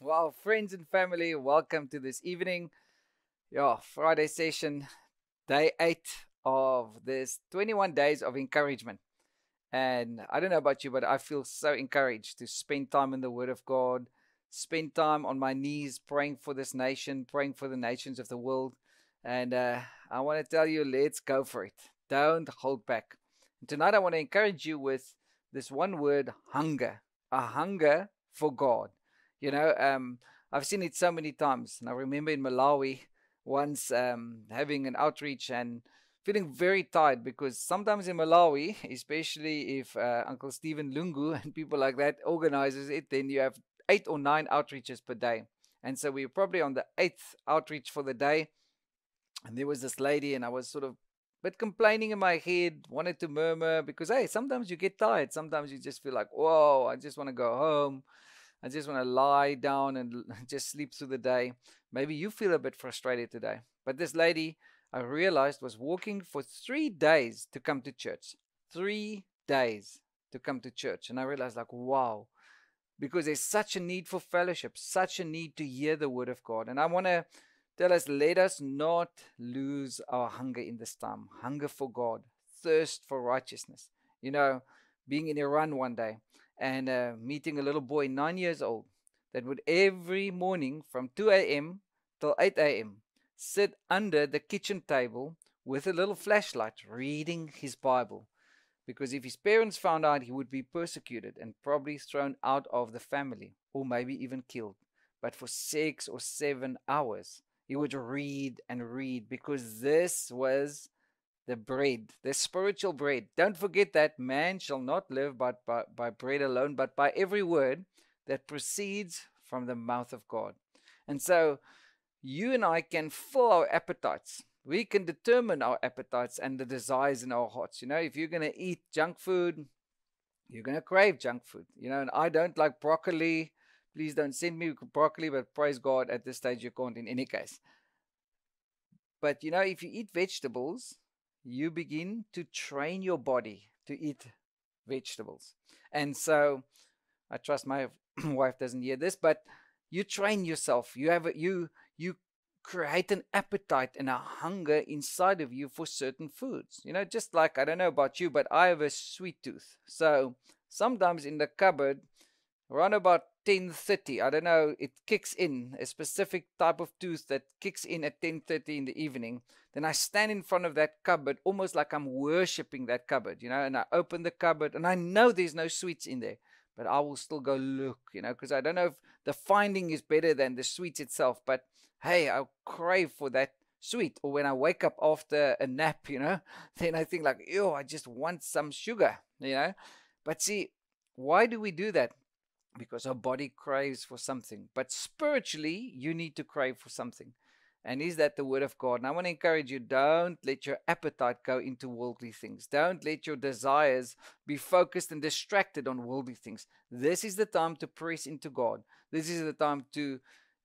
Well, friends and family, welcome to this evening. Your Friday session, day 8 of this 21 days of encouragement. And I don't know about you, but I feel so encouraged to spend time in the Word of God, spend time on my knees praying for this nation, praying for the nations of the world. And I want to tell you, let's go for it. Don't hold back. And tonight I want to encourage you with this one word, hunger. A hunger for God. You know, I've seen it so many times. And I remember in Malawi once having an outreach and feeling very tired, because sometimes in Malawi, especially if Uncle Stephen Lungu and people like that organizes it, then you have 8 or 9 outreaches per day. And so we were probably on the 8th outreach for the day. And there was this lady, and I was sort of a bit complaining in my head, wanted to murmur, because, hey, sometimes you get tired. Sometimes you just feel like, whoa, I just want to go home. I just want to lie down and just sleep through the day. Maybe you feel a bit frustrated today. But this lady, I realized, was walking for 3 days to come to church. 3 days to come to church. And I realized, like, wow, because there's such a need for fellowship, such a need to hear the Word of God. And I want to tell us, let us not lose our hunger in this time. Hunger for God, thirst for righteousness. You know, being in Iran one day and meeting a little boy, 9 years old, that would every morning from 2 a.m. till 8 a.m. sit under the kitchen table with a little flashlight reading his Bible. Because if his parents found out, he would be persecuted and probably thrown out of the family, or maybe even killed. But for 6 or 7 hours, he would read and read, because this was the bread, the spiritual bread. Don't forget that man shall not live by bread alone, but by every word that proceeds from the mouth of God. And so you and I can fill our appetites. We can determine our appetites and the desires in our hearts. You know, if you're going to eat junk food, you're going to crave junk food. You know, and I don't like broccoli. Please don't send me broccoli, but praise God, at this stage you can't in any case. But you know, if you eat vegetables, you begin to train your body to eat vegetables. And so, I trust my wife doesn't hear this, but you train yourself. You have you create an appetite and a hunger inside of you for certain foods. You know, just like, I don't know about you, but I have a sweet tooth. So sometimes in the cupboard, around about 10:30, I don't know, it kicks in, a specific type of tooth that kicks in at 10:30 in the evening. Then I stand in front of that cupboard almost like I'm worshipping that cupboard, you know, and I open the cupboard and I know there's no sweets in there, but I will still go look, you know, because I don't know if the finding is better than the sweets itself, but hey, I crave for that sweet. Or when I wake up after a nap, you know, then I think like, ew, I just want some sugar, you know. But see, why do we do that? Because our body craves for something. But spiritually, you need to crave for something. And is that the Word of God? And I want to encourage you, don't let your appetite go into worldly things. Don't let your desires be focused and distracted on worldly things. This is the time to press into God. This is the time to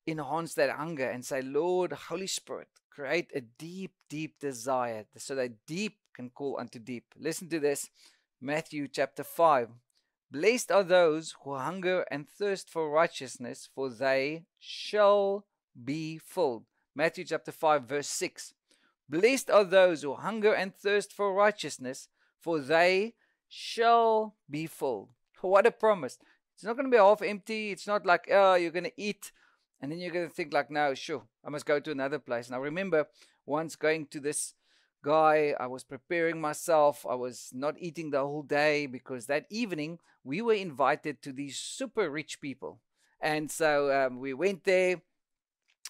enhance that hunger and say, Lord, Holy Spirit, create a deep, deep desire so that deep can call unto deep. Listen to this. Matthew chapter 5. Blessed are those who hunger and thirst for righteousness, for they shall be filled. Matthew chapter 5, verse 6. Blessed are those who hunger and thirst for righteousness, for they shall be filled. What a promise. It's not going to be half empty. It's not like, oh, you're going to eat, and then you're going to think like, no, sure, I must go to another place. And I remember once going to this guy, I was preparing myself, I was not eating the whole day, because that evening we were invited to these super rich people. And so we went there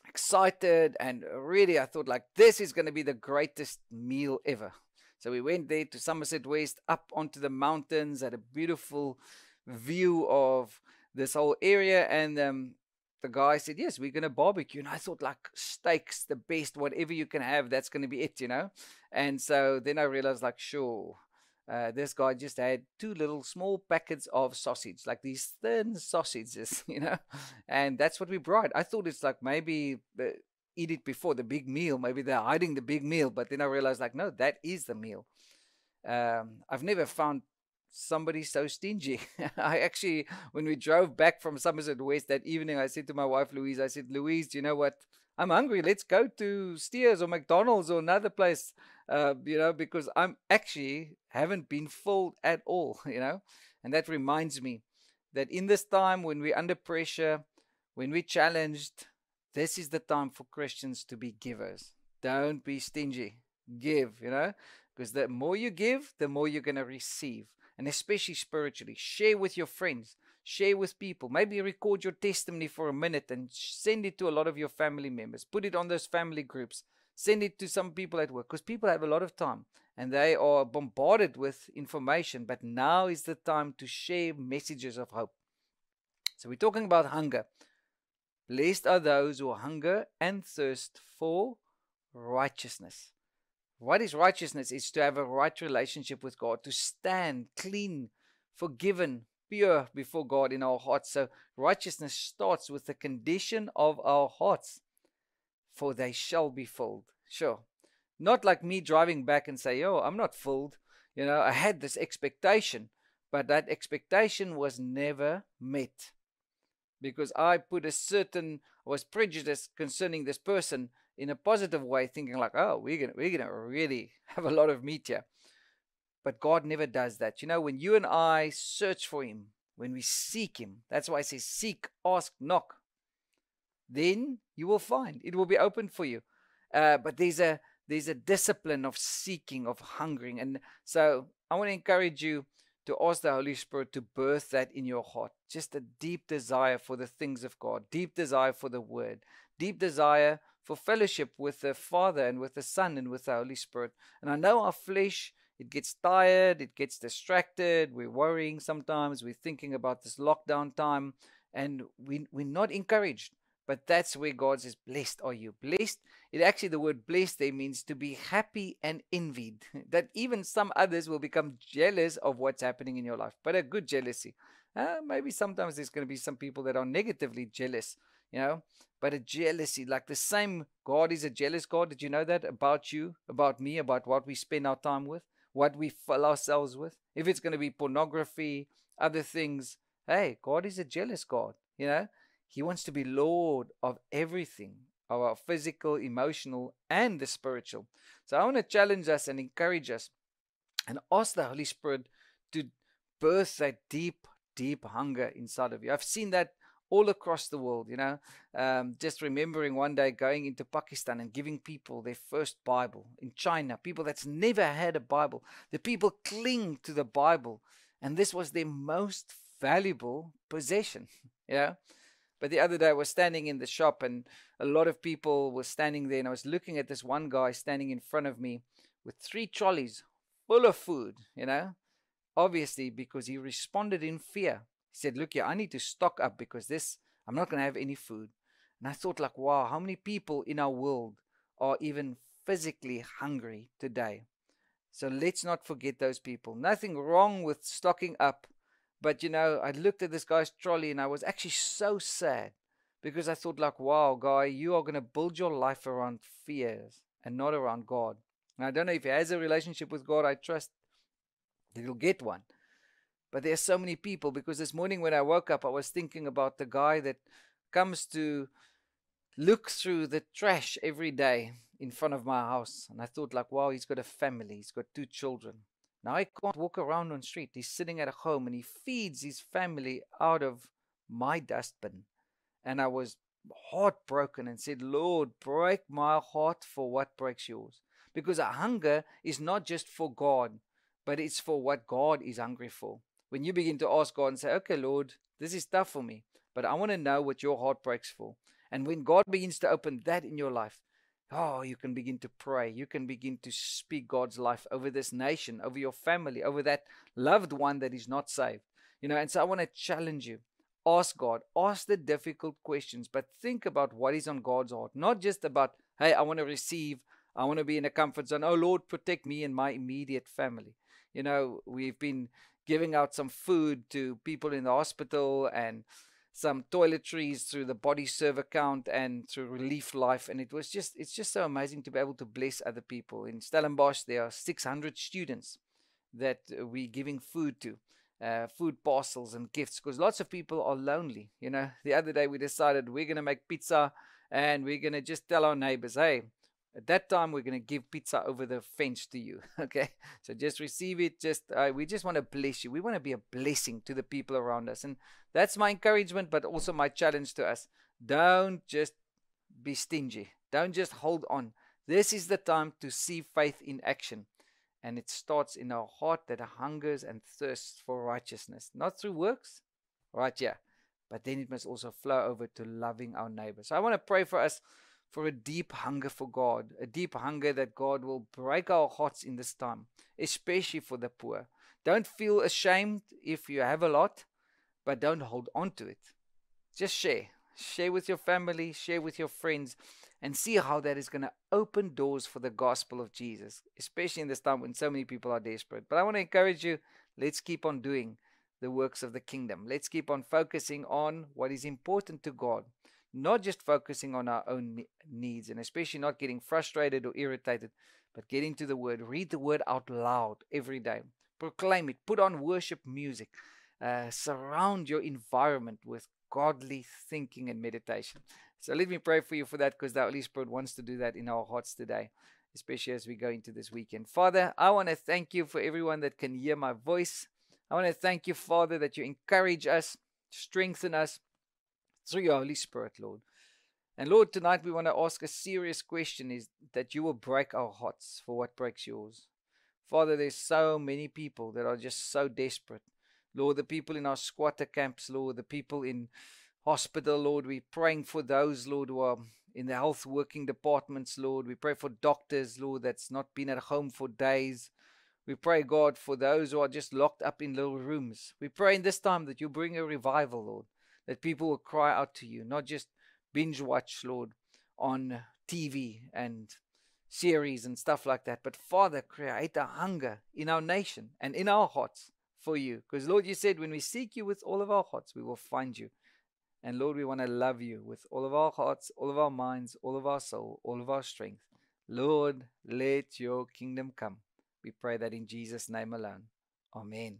excited, and really I thought like, this is going to be the greatest meal ever. So we went there to Somerset West, up onto the mountains, had a beautiful view of this whole area. And the guy said, yes, we're going to barbecue. And I thought like, steaks, the best, whatever you can have, that's going to be it, you know. And so then I realized like, sure, this guy just had 2 little small packets of sausage, like these thin sausages, you know. And that's what we brought. I thought it's like, maybe eat it before the big meal. Maybe they're hiding the big meal. But then I realized like, no, that is the meal. I've never found somebody's so stingy. I actually, when we drove back from Somerset West that evening, I said to my wife, Louise, I said, Louise, do you know what? I'm hungry. Let's go to Steers or McDonald's or another place, you know, because I'm actually haven't been full at all, you know. And that reminds me that in this time when we're under pressure, when we're challenged, this is the time for Christians to be givers. Don't be stingy. Give, you know, because the more you give, the more you're going to receive. And especially spiritually, share with your friends. Share with people. Maybe record your testimony for a minute and send it to a lot of your family members. Put it on those family groups. Send it to some people at work, because people have a lot of time and they are bombarded with information. But now is the time to share messages of hope. So we're talking about hunger. Blessed are those who hunger and thirst for righteousness. What is righteousness? It's to have a right relationship with God, to stand clean, forgiven, pure before God in our hearts. So righteousness starts with the condition of our hearts, for they shall be filled. Sure, not like me driving back and say, oh, I'm not filled, you know, I had this expectation, but that expectation was never met, because I put a certain, was prejudiced concerning this person in a positive way, thinking like, oh, we're gonna really have a lot of meat here. But God never does that. You know, when you and I search for Him, when we seek Him, that's why I say seek, ask, knock, then you will find. It will be open for you. But there's a discipline of seeking, of hungering. And so I want to encourage you to ask the Holy Spirit to birth that in your heart. Just a deep desire for the things of God, deep desire for the Word, deep desire for fellowship with the Father and with the Son and with the Holy Spirit. And I know our flesh, it gets tired, it gets distracted, we're worrying sometimes, we're thinking about this lockdown time, and we're not encouraged. But that's where God says, blessed are you. Blessed, it actually, the word blessed there means to be happy and envied, that even some others will become jealous of what's happening in your life, but a good jealousy. Maybe sometimes there's going to be some people that are negatively jealous, you know, but a jealousy, like the same God is a jealous God. Did you know that about you, about me, about what we spend our time with? What we fill ourselves with. If it's going to be pornography, other things, hey, God is a jealous God, you know. He wants to be Lord of everything, of our physical, emotional, and the spiritual. So I want to challenge us and encourage us and ask the Holy Spirit to birth that deep, deep hunger inside of you. I've seen that all across the world, you know, just remembering one day going into Pakistan and giving people their first Bible. In China, people that's never had a Bible, the people cling to the Bible, and this was their most valuable possession, you know. But the other day I was standing in the shop and a lot of people were standing there, and I was looking at this one guy standing in front of me with 3 trolleys full of food, you know, obviously because he responded in fear. He said, look here, I need to stock up because this, I'm not going to have any food. And I thought like, wow, how many people in our world are even physically hungry today? So let's not forget those people. Nothing wrong with stocking up. But, you know, I looked at this guy's trolley and I was actually so sad, because I thought like, wow, guy, you are going to build your life around fears and not around God. And I don't know if he has a relationship with God. I trust that he'll get one. But there are so many people, because this morning when I woke up, I was thinking about the guy that comes to look through the trash every day in front of my house. And I thought like, wow, he's got a family. He's got 2 children. Now I can't walk around on the street. He's sitting at home and he feeds his family out of my dustbin. And I was heartbroken and said, Lord, break my heart for what breaks yours. Because a hunger is not just for God, but it's for what God is hungry for. When you begin to ask God and say, okay, Lord, this is tough for me, but I want to know what your heart breaks for. And when God begins to open that in your life, oh, you can begin to pray. You can begin to speak God's life over this nation, over your family, over that loved one that is not saved. You know, and so I want to challenge you. Ask God. Ask the difficult questions, but think about what is on God's heart. Not just about, hey, I want to receive. I want to be in a comfort zone. Oh, Lord, protect me and my immediate family. You know, we've been giving out some food to people in the hospital and some toiletries through the BodyServe account and through Relief Life. And it's just so amazing to be able to bless other people. In Stellenbosch, there are 600 students that we're giving food to, food parcels and gifts, because lots of people are lonely. You know, the other day we decided we're going to make pizza and we're going to just tell our neighbors, hey, at that time, we're going to give pizza over the fence to you, okay? So just receive it. Just we just want to bless you. We want to be a blessing to the people around us. And that's my encouragement, but also my challenge to us. Don't just be stingy. Don't just hold on. This is the time to see faith in action. And it starts in our heart that hungers and thirsts for righteousness. Not through works, right? Yeah. But then it must also flow over to loving our neighbors. So I want to pray for us, for a deep hunger for God, a deep hunger that God will break our hearts in this time, especially for the poor. Don't feel ashamed if you have a lot, but don't hold on to it. Just share. Share with your family, share with your friends, and see how that is going to open doors for the gospel of Jesus, especially in this time when so many people are desperate. But I want to encourage you, let's keep on doing the works of the kingdom. Let's keep on focusing on what is important to God. Not just focusing on our own needs, and especially not getting frustrated or irritated, but get into the Word. Read the Word out loud every day. Proclaim it. Put on worship music. Surround your environment with godly thinking and meditation. So let me pray for you for that, because the Holy Spirit wants to do that in our hearts today, especially as we go into this weekend. Father, I want to thank you for everyone that can hear my voice. I want to thank you, Father, that you encourage us, strengthen us, through your Holy Spirit, Lord. And Lord, tonight we want to ask a serious question, is that you will break our hearts for what breaks yours. Father, there's so many people that are just so desperate. Lord, the people in our squatter camps, Lord, the people in hospital, Lord, we're praying for those, Lord, who are in the health working departments, Lord. We pray for doctors, Lord, that's not been at home for days. We pray, God, for those who are just locked up in little rooms. We pray in this time that you bring a revival, Lord, that people will cry out to you, not just binge watch, Lord, on TV and series and stuff like that. But, Father, create a hunger in our nation and in our hearts for you. Because, Lord, you said when we seek you with all of our hearts, we will find you. And, Lord, we want to love you with all of our hearts, all of our minds, all of our soul, all of our strength. Lord, let your kingdom come. We pray that in Jesus' name alone. Amen.